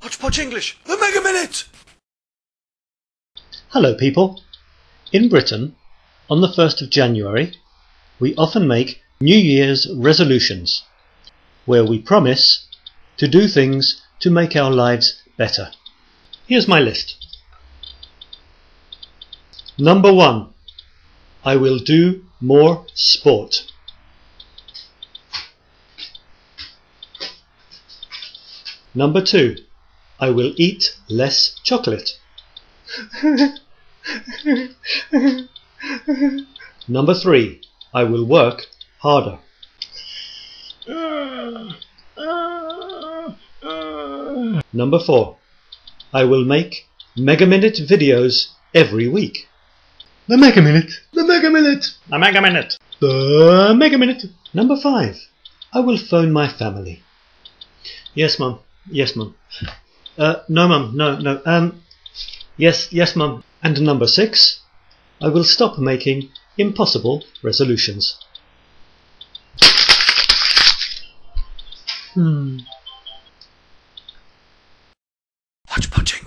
Hotchpotch English, the Mega Minute! Hello people! In Britain, on the 1st of January, we often make New Year's resolutions, where we promise to do things to make our lives better. Here's my list. Number 1. I will do more sport. Number 2. I will eat less chocolate. Number 3. I will work harder. Number 4. I will make Mega Minute videos every week. The Mega Minute. The Mega Minute. The Mega Minute. The Mega Minute. Number 5. I will phone my family. Yes, Mum. Yes, Mum. No, Mum, no. Yes, Mum. And number 6, I will stop making impossible resolutions. Hotchpotch.